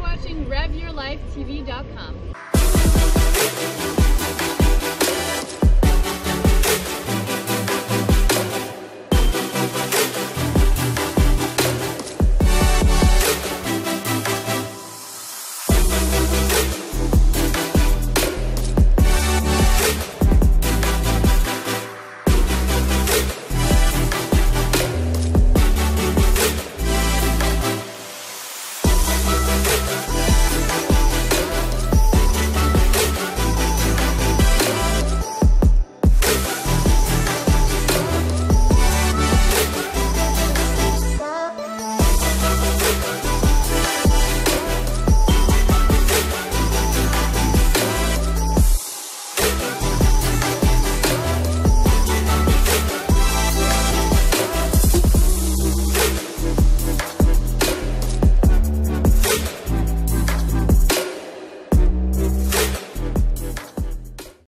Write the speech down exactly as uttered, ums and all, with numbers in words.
watching Rev Your Life T V dot com.